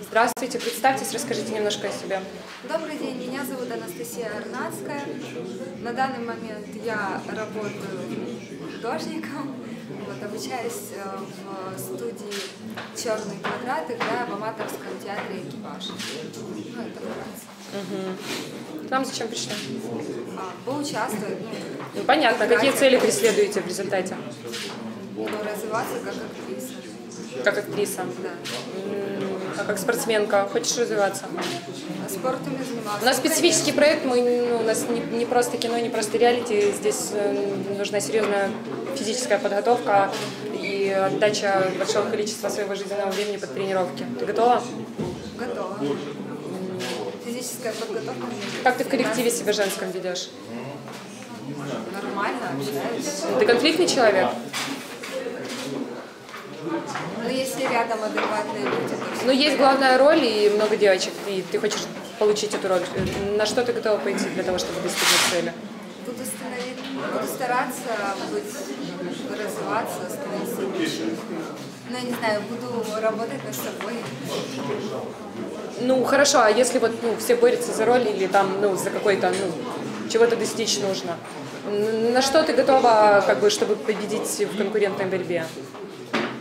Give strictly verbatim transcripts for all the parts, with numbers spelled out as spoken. Здравствуйте, представьтесь, расскажите немножко о себе. Добрый день, меня зовут Анастасия Арнадская. На данный момент я работаю художником, вот, обучаюсь в студии «Черный квадрат», играю в Аматорском театре «Экипажа». Ну, это нравится. Угу. Нам зачем пришли? А, поучаствовать. Ну, понятно. Играть. Какие цели преследуете в результате? Ну, развиваться как актриса. Как актриса? Да. А как спортсменка? Хочешь развиваться? Спортом не занималась. У нас специфический проект, мы, ну, у нас не, не просто кино, не просто реалити, здесь нужна серьезная физическая подготовка и отдача большого количества своего жизненного времени под тренировки. Ты готова? Готова. Физическая подготовка. Как ты в коллективе себя женском ведешь? Нормально, общаюсь. Ты конфликтный человек? Ну, если рядом адекватные люди. Ну, есть главная роль и много девочек, и ты хочешь получить эту роль. На что ты готова пойти для того, чтобы достигнуть цели? Буду, буду стараться быть, развиваться, становиться лучше. Ну, я не знаю, буду работать над собой. Ну, хорошо, а если вот ну, все борются за роль или там, ну, за какой-то, ну, чего-то достичь нужно, на что ты готова, как бы, чтобы победить в конкурентной борьбе?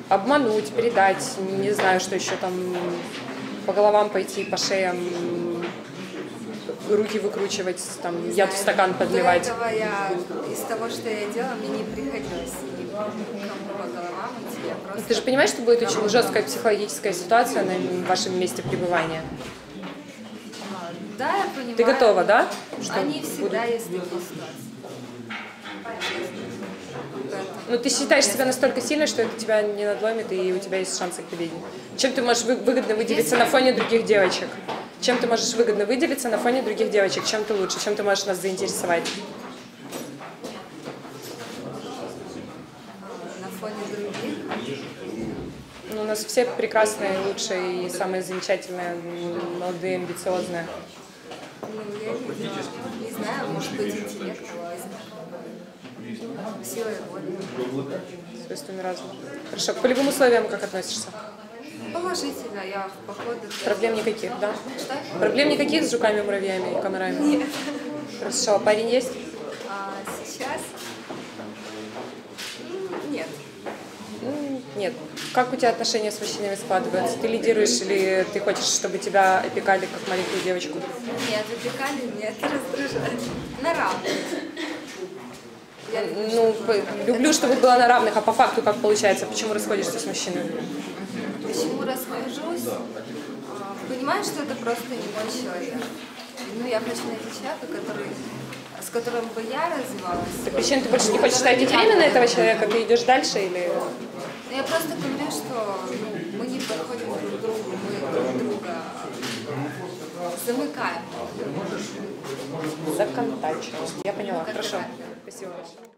Обмануть, предать, не знаю, что еще там, по головам пойти, по шеям, руки выкручивать, там, не яд знаю, в стакан подливать. До этого я, из того, что я делала, мне не приходилось никому по головам идти, я просто... Ты же понимаешь, что будет очень жесткая психологическая ситуация на вашем месте пребывания? А, да, я понимаю. Ты готова, да? Что они всегда будут? Есть такие ситуации. Ну, ты считаешь себя настолько сильной, что это тебя не надломит, и у тебя есть шансы к победе. Чем ты можешь выгодно выделиться на фоне других девочек? Чем ты можешь выгодно выделиться на фоне других девочек? Чем ты лучше? Чем ты можешь нас заинтересовать? На фоне других? Ну, у нас все прекрасные, лучшие и самые замечательные, молодые, амбициозные. Ну, я не знаю, может быть, интеллект. Сила и воля. То есть разум. Хорошо. К полевым условиям как относишься? Положительно. Я в походу... Проблем никаких, да? Что? Проблем никаких с жуками, муравьями и комарами? Нет. Хорошо. Парень есть? А, сейчас? Нет. Нет. Как у тебя отношения с мужчинами складываются? Ты лидируешь или ты хочешь, чтобы тебя опекали как маленькую девочку? Нет, опекали, нет, раздражали. На равных. Я ну, люблю, чтобы было на равных, а по факту как получается? Почему расходишься с мужчиной? Почему расхожусь? Понимаю, что это просто не мой человек. Ну, я хочу найти человека, который, с которым бы я развивалась. Так причем ты больше не хочешь тратить время на этого человека? Ты идешь дальше или...? Ну, я просто говорю, что ну, мы не подходим друг к другу, мы друг друга замыкаем. Законтачиваем. Я поняла. Ну, хорошо. Спасибо большое.